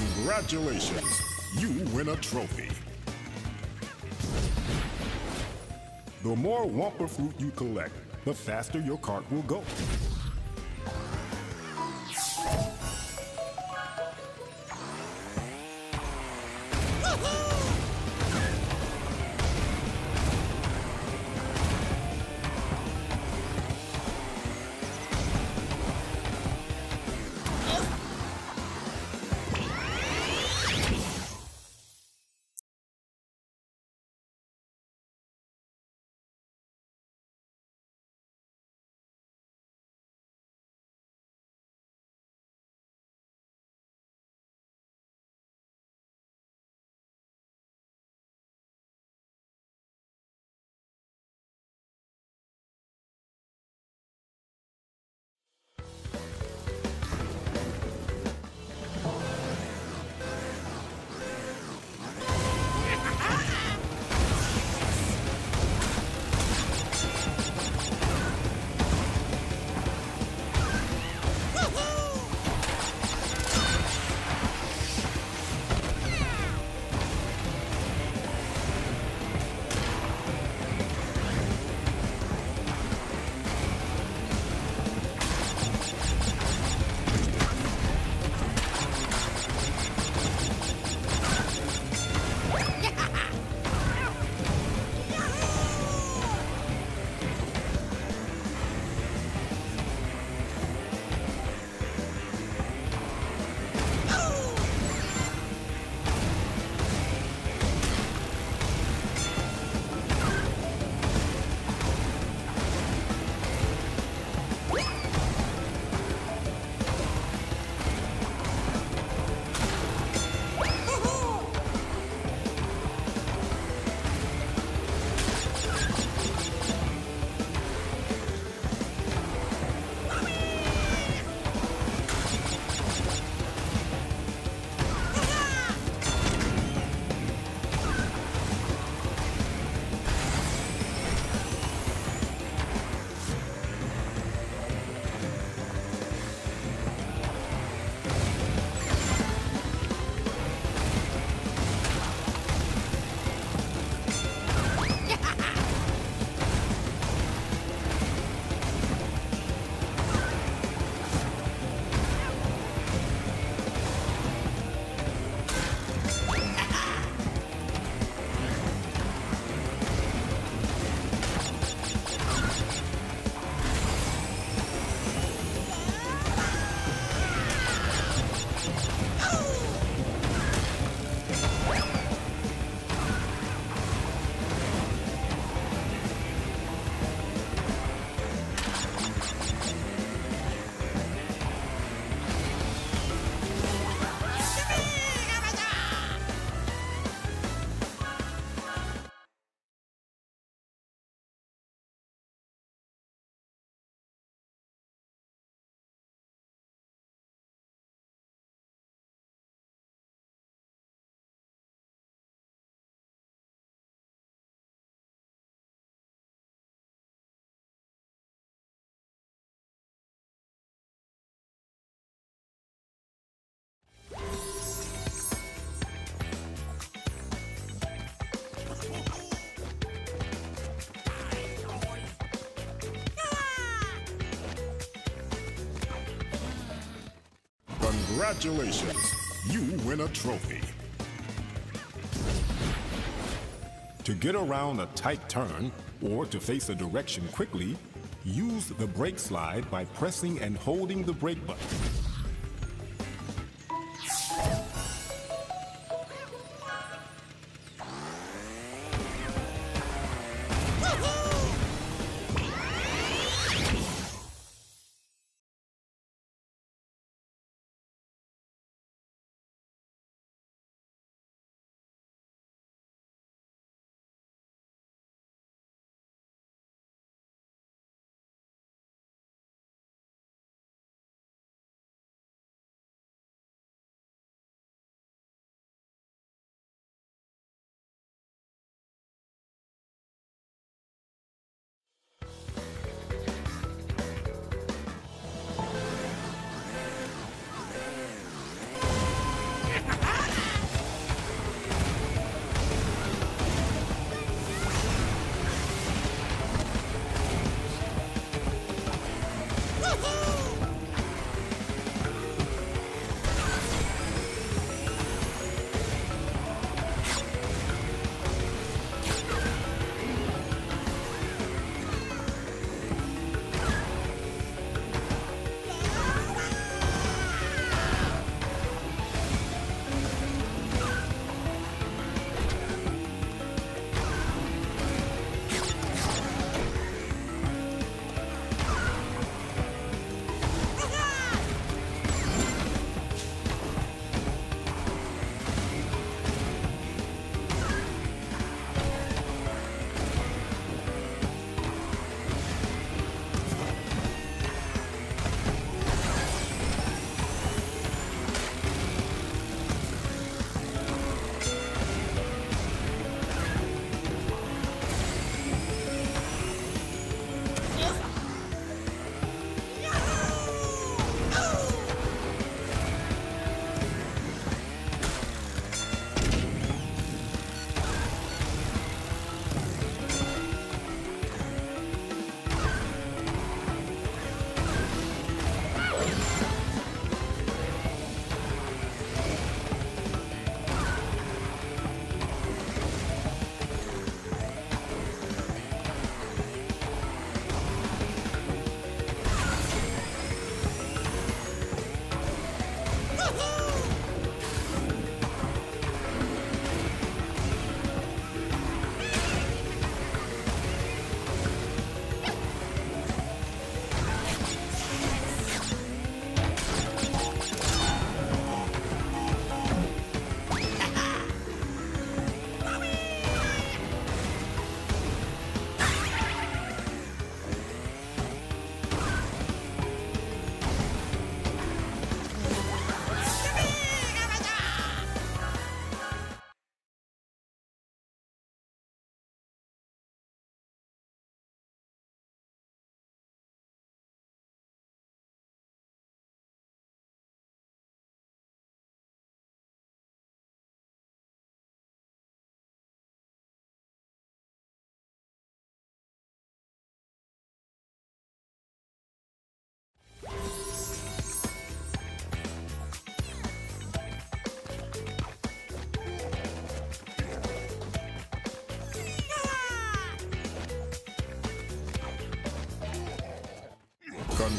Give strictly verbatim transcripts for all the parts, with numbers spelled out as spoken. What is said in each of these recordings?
Congratulations! You win a trophy! The more Wampa Fruit you collect, the faster your cart will go. Congratulations! You win a trophy! To get around a tight turn, or to face a direction quickly, use the brake slide by pressing and holding the brake button.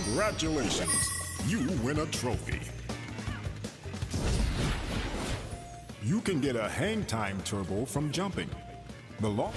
Congratulations! You win a trophy. You can get a hang time turbo from jumping. The law.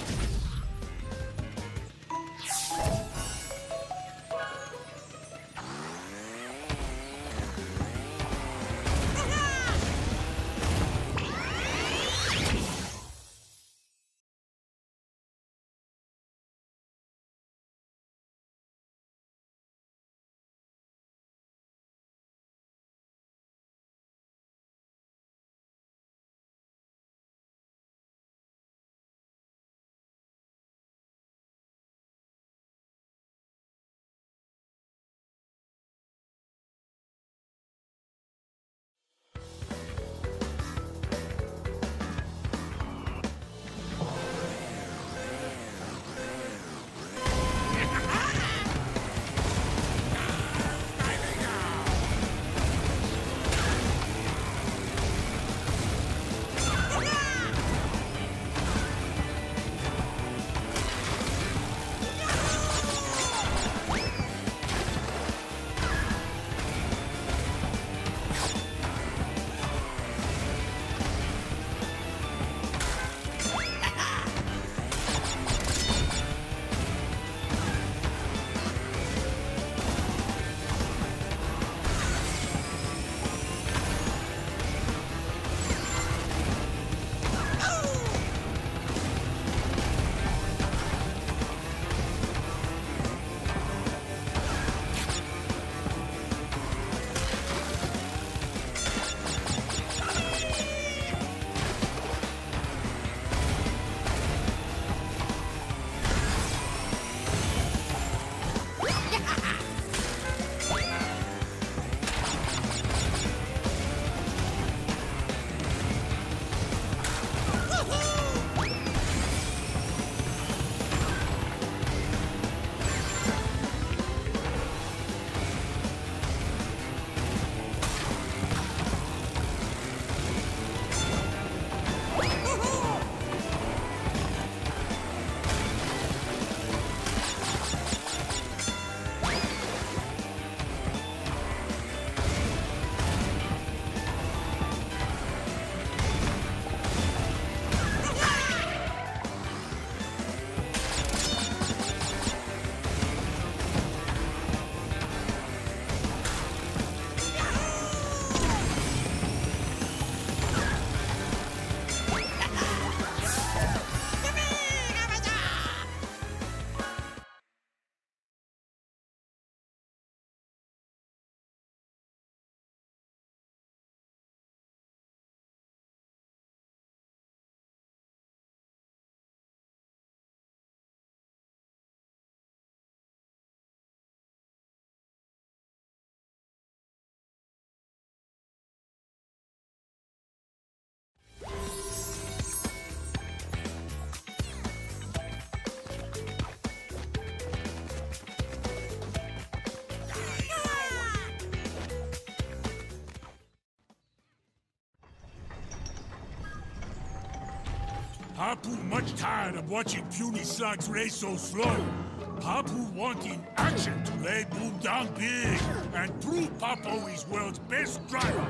Papu much tired of watching puny slugs race so slow. Papu wanting action to lay Boom down big and prove Papu is world's best driver.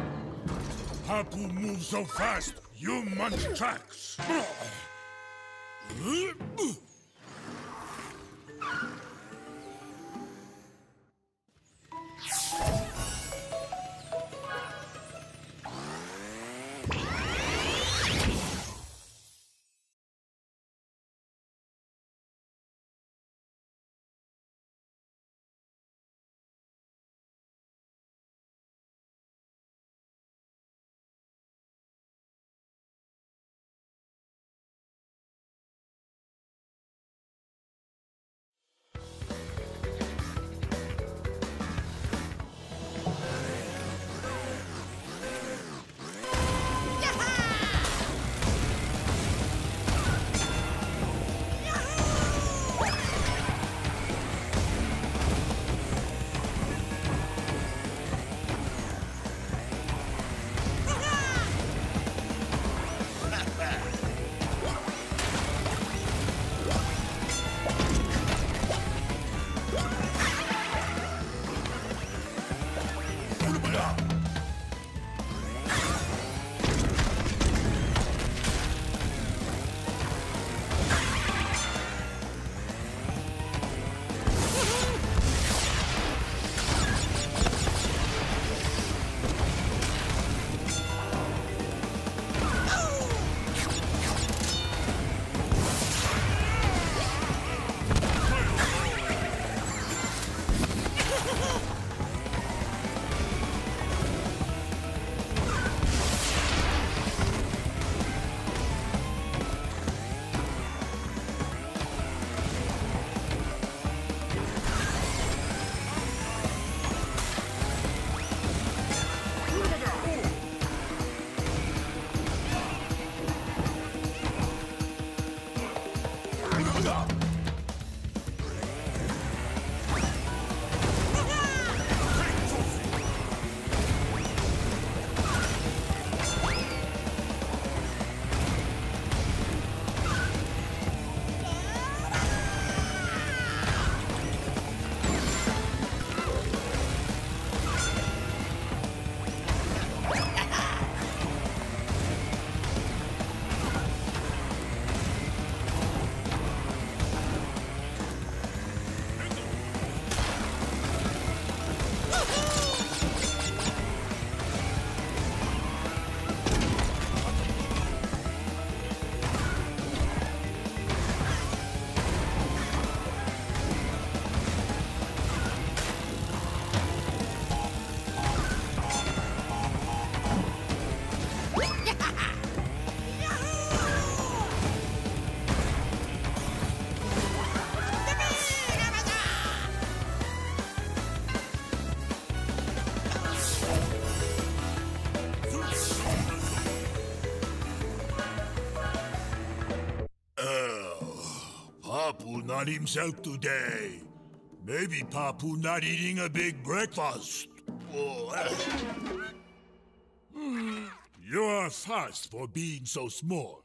Papu moves so fast, you munch tracks. Papu not himself today. Maybe Papu not eating a big breakfast. mm. You are fast for being so small.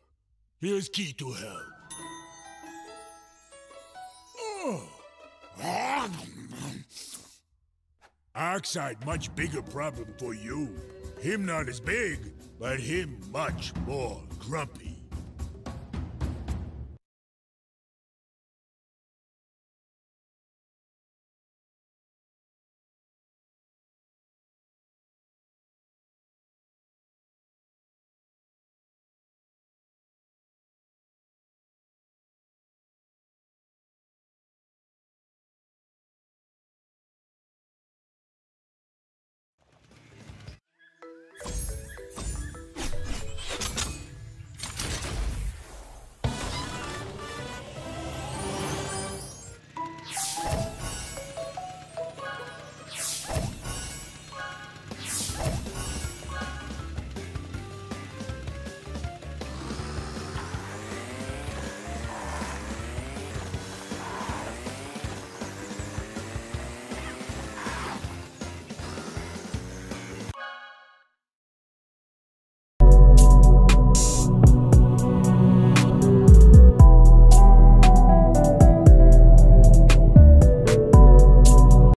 Here's key to help. Oh. Oxide much bigger problem for you. Him not as big, but him much more grumpy.